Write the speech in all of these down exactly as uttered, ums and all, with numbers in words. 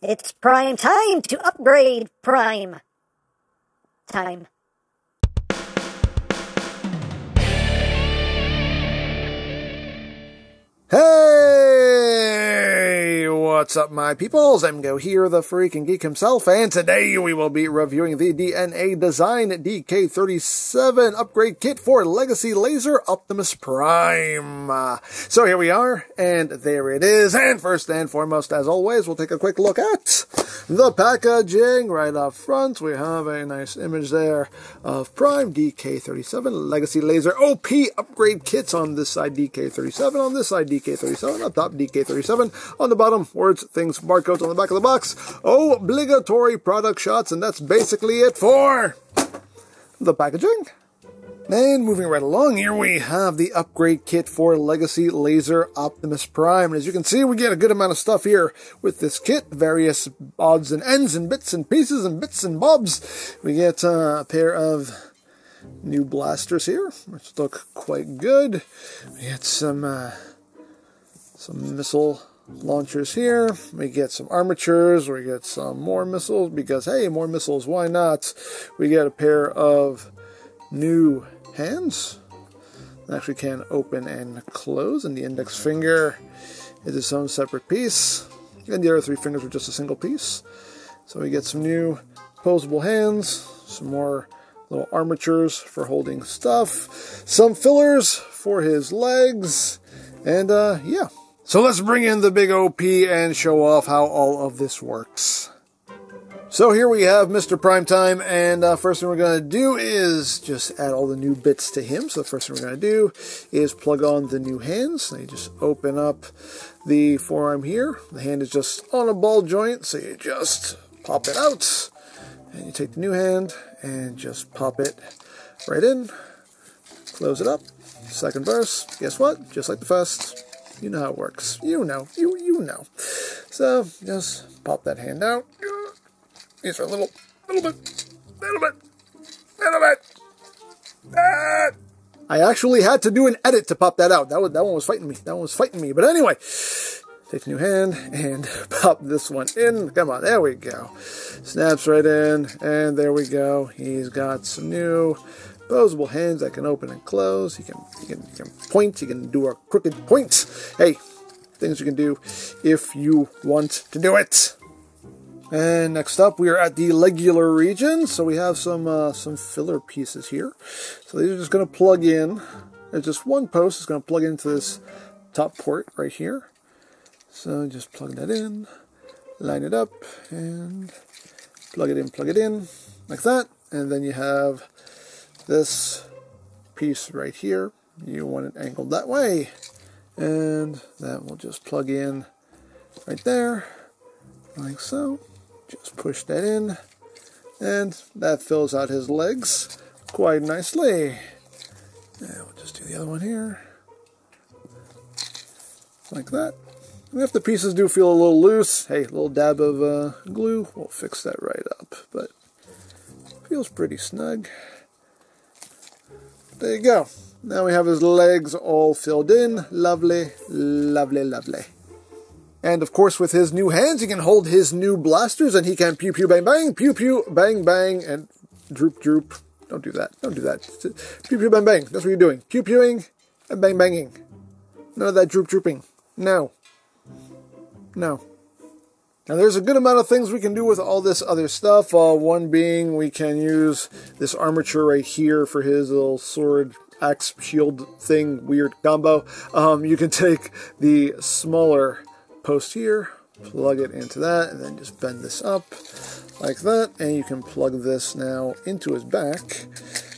It's prime time to upgrade prime. Time. Hey! What's up, my peoples? Emgo here, the freak and geek himself, and today we will be reviewing the D N A Design D K thirty-seven upgrade kit for Legacy Laser Optimus Prime. Uh, so here we are, and there it is, and first and foremost, as always, we'll take a quick look at the packaging. Right up front, we have a nice image there of Prime D K thirty-seven Legacy Laser O P upgrade kits. On this side, D K thirty-seven, on this side, D K thirty-seven, up top, D K thirty-seven, on the bottom, words, things, barcodes on the back of the box, obligatory product shots, and that's basically it for the packaging. And moving right along, here we have the upgrade kit for Legacy Laser Optimus Prime. And as you can see, we get a good amount of stuff here with this kit. Various odds and ends and bits and pieces and bits and bobs. We get uh, a pair of new blasters here, which look quite good. We get some, uh, some missile launchers here. We get some armatures. We get some more missiles because, hey, more missiles, why not? We get a pair of new hands that actually can open and close, and the index finger is its own separate piece, and the other three fingers are just a single piece. So we get some new posable hands, some more little armatures for holding stuff, some fillers for his legs, and uh, yeah. So let's bring in the big O P and show off how all of this works. So here we have Mister Primetime, and uh, first thing we're going to do is just add all the new bits to him. So the first thing we're going to do is plug on the new hands. Now you just open up the forearm here. The hand is just on a ball joint, so you just pop it out. And you take the new hand and just pop it right in. Close it up. Second verse. Guess what? Just like the first. You know how it works. You know. You, you know. So just pop that hand out. These are a little, little bit, little bit, little bit. Ah. I actually had to do an edit to pop that out. That, was, that one was fighting me. That one was fighting me. But anyway, take the new hand and pop this one in. Come on, there we go. Snaps right in, and there we go. He's got some new posable hands that can open and close. He can, he can, he can point. He can do a crooked point. Hey, things you can do if you want to do it. And next up, we are at the legular region, so we have some uh, some filler pieces here. So these are just going to plug in. There's just one post is going to plug into this top port right here. So just plug that in, line it up, and plug it in, plug it in, like that. And then you have this piece right here. You want it angled that way. And that will just plug in right there, like so. Just push that in, and that fills out his legs quite nicely. And we'll just do the other one here, like that. And if the pieces do feel a little loose, hey, a little dab of uh, glue will fix that right up, but it feels pretty snug. There you go. Now we have his legs all filled in. Lovely, lovely, lovely. And, of course, with his new hands, he can hold his new blasters, and he can pew, pew, bang, bang, pew, pew, bang, bang, and droop, droop. Don't do that. Don't do that. Pew, pew, bang, bang. That's what you're doing. Pew, pewing, and bang, banging. None of that droop, drooping. No. No. Now, there's a good amount of things we can do with all this other stuff. Uh, one being we can use this armature right here for his little sword axe shield thing. Weird combo. Um, you can take the smaller post here, plug it into that, and then just bend this up like that, and you can plug this now into his back.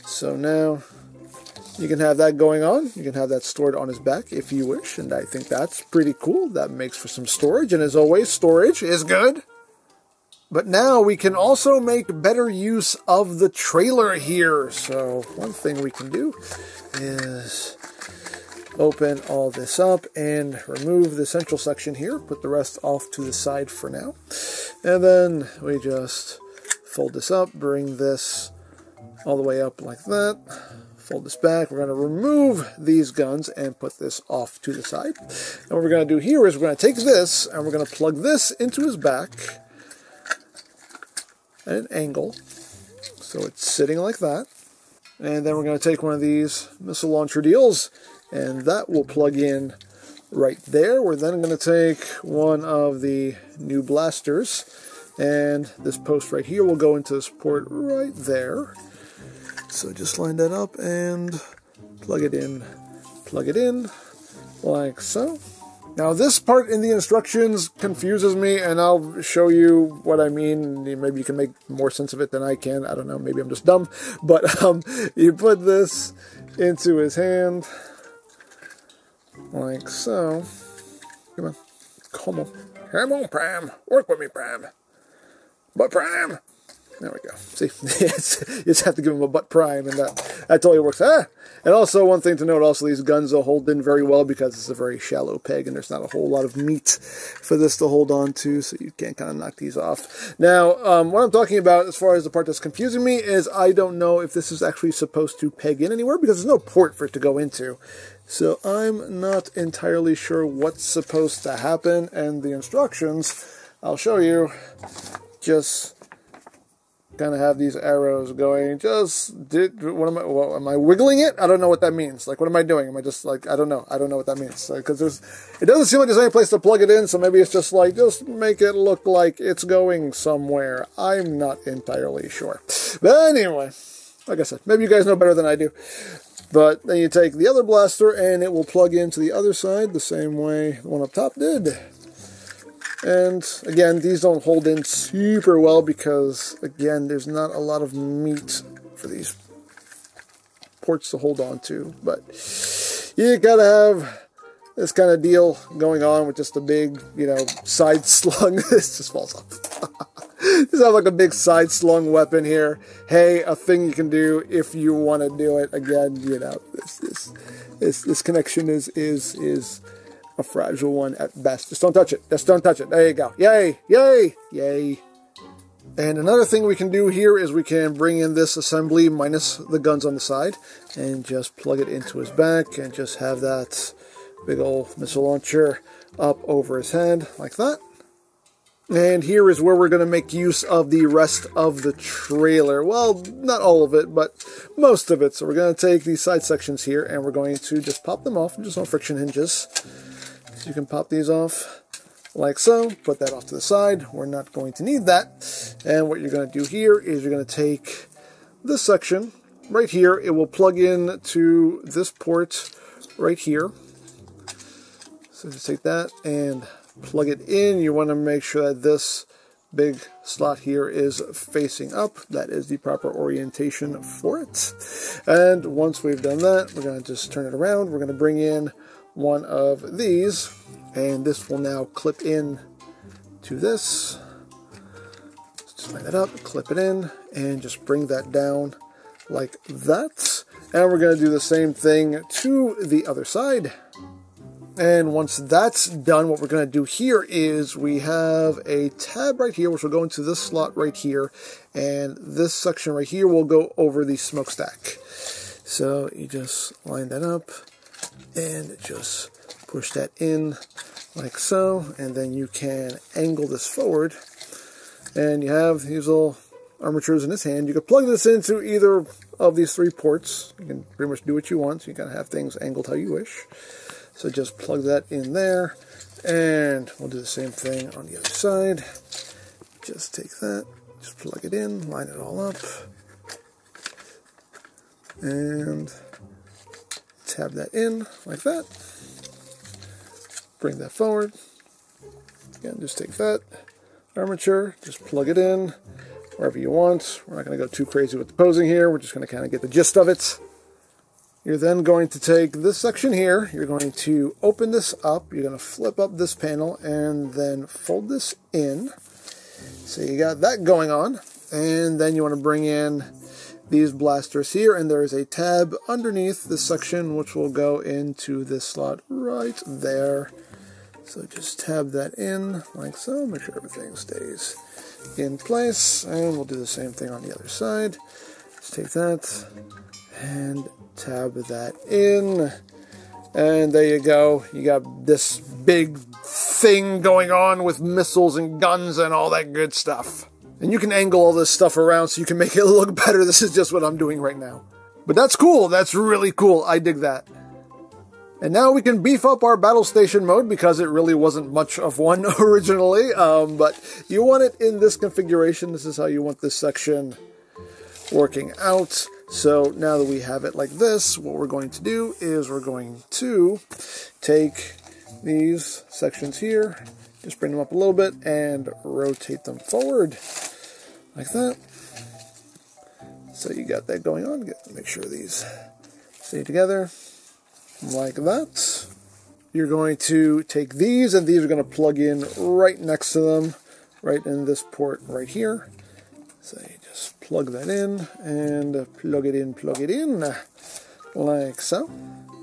So now you can have that going on. You can have that stored on his back if you wish, and I think that's pretty cool. That makes for some storage, and as always, storage is good. But now we can also make better use of the trailer here. So one thing we can do is open all this up and remove the central section here. Put the rest off to the side for now. And then we just fold this up, bring this all the way up like that. Fold this back. We're going to remove these guns and put this off to the side. And what we're going to do here is we're going to take this and we're going to plug this into his back. at an angle. So it's sitting like that. And then we're going to take one of these missile launcher deals, and that will plug in right there. We're then going to take one of the new blasters, and this post right here will go into this port right there. So just line that up and plug it in, plug it in, like so. Now this part in the instructions confuses me, and I'll show you what I mean. Maybe you can make more sense of it than I can. I don't know, maybe I'm just dumb. But um, you put this into his hand, like so. Come on, come on. Come on, Prime, work with me, Prime. But Prime, there we go. See, you just have to give him a butt prime, and that, that totally works. Ah! And also, one thing to note, also, these guns will hold in very well because it's a very shallow peg, and there's not a whole lot of meat for this to hold on to, so you can kind of knock these off. Now, um, what I'm talking about, as far as the part that's confusing me, is I don't know if this is actually supposed to peg in anywhere, because there's no port for it to go into. So I'm not entirely sure what's supposed to happen, and the instructions, I'll show you, just kind of have these arrows going. Just did what am I? Well, am I wiggling it? I don't know what that means. Like, what am I doing? Am I just like I don't know? I don't know what that means, because there's it doesn't seem like there's any place to plug it in. So maybe it's just like just make it look like it's going somewhere. I'm not entirely sure. But anyway, like I said, maybe you guys know better than I do. But then you take the other blaster and it will plug into the other side the same way the one up top did. And again, these don't hold in super well because, again, there's not a lot of meat for these ports to hold on to. But you gotta have this kind of deal going on with just a big, you know, side slung. This just falls off. Just have like a big side slung weapon here. Hey, a thing you can do if you want to do it. Again, you know, this this this, this connection is is is. A fragile one at best. Just don't touch it. Just don't touch it. There you go. Yay! Yay! Yay! And another thing we can do here is we can bring in this assembly minus the guns on the side and just plug it into his back and just have that big old missile launcher up over his head like that. And here is where we're going to make use of the rest of the trailer. Well, not all of it, but most of it. So we're going to take these side sections here and we're going to just pop them off, just on friction hinges. So you can pop these off like so, put that off to the side. We're not going to need that. And what you're going to do here is you're going to take this section right here. It will plug in to this port right here. So just take that and plug it in. You want to make sure that this big slot here is facing up. That is the proper orientation for it. And once we've done that, we're going to just turn it around. We're going to bring in one of these, and this will now clip in to this. Just line that up, clip it in, and just bring that down like that. And we're going to do the same thing to the other side. And once that's done, what we're going to do here is we have a tab right here, which will go into this slot right here, and this section right here will go over the smokestack. So you just line that up and just push that in like so, and then you can angle this forward, and you have these little armatures in this hand. You can plug this into either of these three ports. You can pretty much do what you want, so you can have things angled how you wish. So just plug that in there, and we'll do the same thing on the other side. Just take that, just plug it in, line it all up, and tab that in like that. Bring that forward. Again, just take that armature, just plug it in wherever you want. We're not going to go too crazy with the posing here. We're just going to kind of get the gist of it. You're then going to take this section here, you're going to open this up, you're going to flip up this panel, and then fold this in. So you got that going on, and then you want to bring in these blasters here, and there is a tab underneath this section, which will go into this slot right there. So just tab that in, like so, make sure everything stays in place, and we'll do the same thing on the other side. Just take that, and tab that in, and there you go. You got this big thing going on with missiles and guns and all that good stuff. And you can angle all this stuff around so you can make it look better. This is just what I'm doing right now. But that's cool. That's really cool. I dig that. And now we can beef up our battle station mode because it really wasn't much of one originally. Um, but you want it in this configuration. This is how you want this section working out. So now that we have it like this, what we're going to do is we're going to take these sections here, just bring them up a little bit and rotate them forward like that. So you got that going on. Make sure these stay together. Like that. You're going to take these, and these are going to plug in right next to them, right in this port right here. So you just plug that in, and plug it in, plug it in, like so.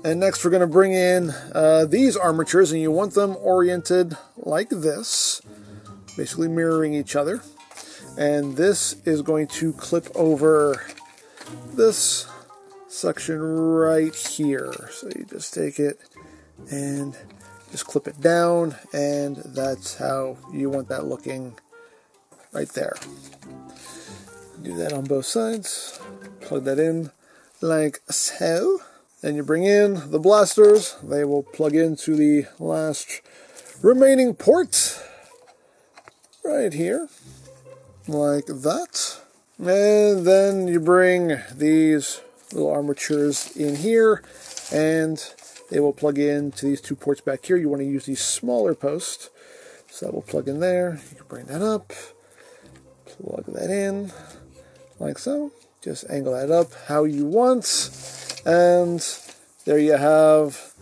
And next we're going to bring in uh, these armatures, and you want them oriented like this, basically mirroring each other. And this is going to clip over this section right here. So you just take it and just clip it down, and that's how you want that looking right there. Do that on both sides, plug that in like so. Then you bring in the blasters. They will plug into the last remaining port right here like that. And then you bring these little armatures in here, and they will plug in to these two ports back here. You want to use these smaller posts, so that will plug in there. You can bring that up, plug that in, like so. Just angle that up how you want, and there you have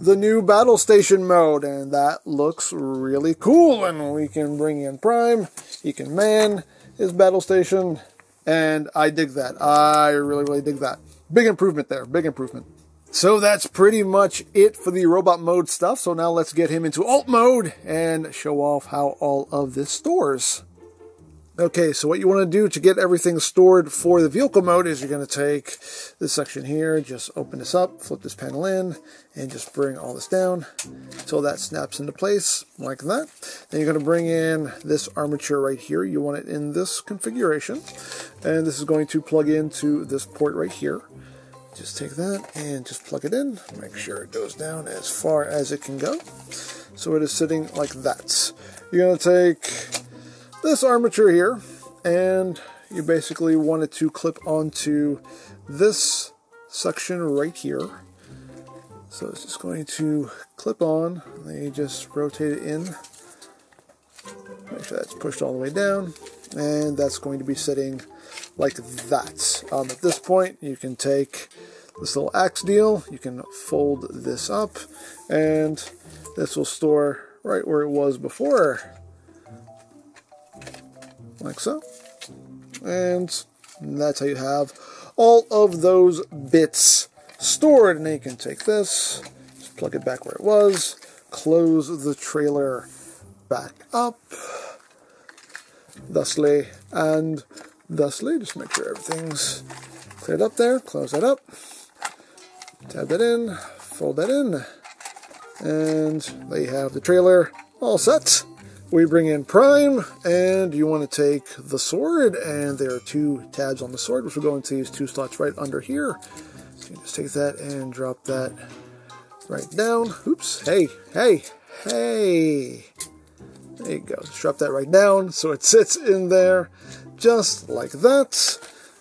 the new battle station mode, and that looks really cool. And we can bring in Prime, he can man his battle station, and I dig that. I really, really dig that. Big improvement there, big improvement. So that's pretty much it for the robot mode stuff. So now let's get him into alt mode and show off how all of this stores. Okay, so what you want to do to get everything stored for the vehicle mode is you're going to take this section here, just open this up, flip this panel in, and just bring all this down until that snaps into place like that. Then you're going to bring in this armature right here. You want it in this configuration, and this is going to plug into this port right here. Just take that and just plug it in. Make sure it goes down as far as it can go. So it is sitting like that. You're going to take this armature here, and you basically want it to clip onto this section right here. So it's just going to clip on, and then you just rotate it in. Make sure that's pushed all the way down, and that's going to be sitting like that. Um, at this point, you can take this little axe deal, you can fold this up, and this will store right where it was before. Like so. And that's how you have all of those bits stored. And then you can take this, just plug it back where it was, close the trailer back up, thusly and thusly. Just make sure everything's cleared up there. Close that up, tab that in, fold that in, and there you have the trailer all set. We bring in Prime, and you want to take the sword, and there are two tabs on the sword, which will go into these two slots right under here. So you just take that and drop that right down. Oops, hey, hey, hey. There you go. Just drop that right down so it sits in there just like that.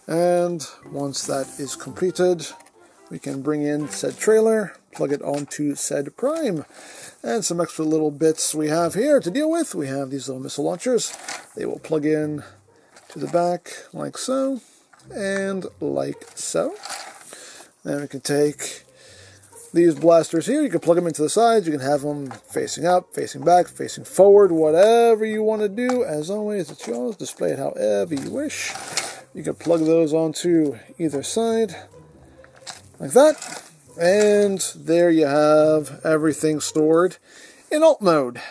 And once that is completed, we can bring in said trailer, plug it onto said Prime. And some extra little bits we have here to deal with. We have these little missile launchers. They will plug in to the back like so, and like so. Then we can take these blasters here. You can plug them into the sides. You can have them facing up, facing back, facing forward, whatever you want to do. As always, it's yours. Display it however you wish. You can plug those onto either side like that. And there you have everything stored in alt mode.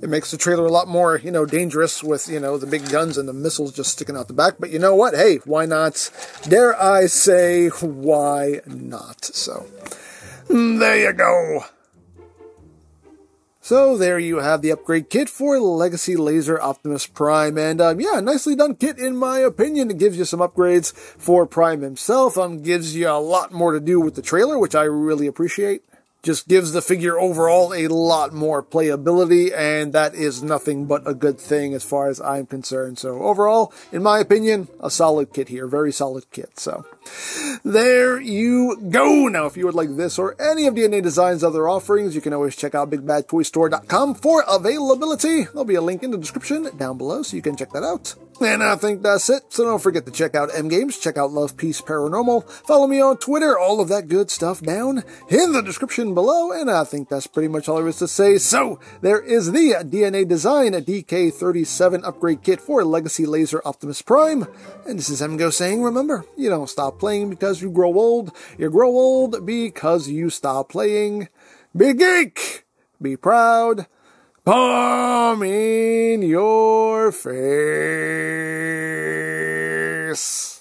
It makes the trailer a lot more, you know, dangerous with, you know, the big guns and the missiles just sticking out the back. But you know what? Hey, why not? Dare I say, why not? So, there you go. So there you have the upgrade kit for Legacy Laser Optimus Prime, and um, yeah, nicely done kit in my opinion. It gives you some upgrades for Prime himself, um, gives you a lot more to do with the trailer, which I really appreciate. Just gives the figure overall a lot more playability, and that is nothing but a good thing as far as I'm concerned. So overall, in my opinion, a solid kit here. Very solid kit. So there you go. Now, if you would like this or any of D N A Design's other offerings, you can always check out Big Bad Toy Store dot com for availability. There'll be a link in the description down below, so you can check that out. And I think that's it. So don't forget to check out EmGames, check out Love, Peace, Paranormal, follow me on Twitter, all of that good stuff down in the description below. And I think that's pretty much all there is to say. So there is the D N A Design D K thirty-seven upgrade kit for Legacy Laser Optimus Prime. And this is Emgo saying, remember, you don't stop playing because you grow old. You grow old because you stop playing. Be geek, be proud. Palm in your face.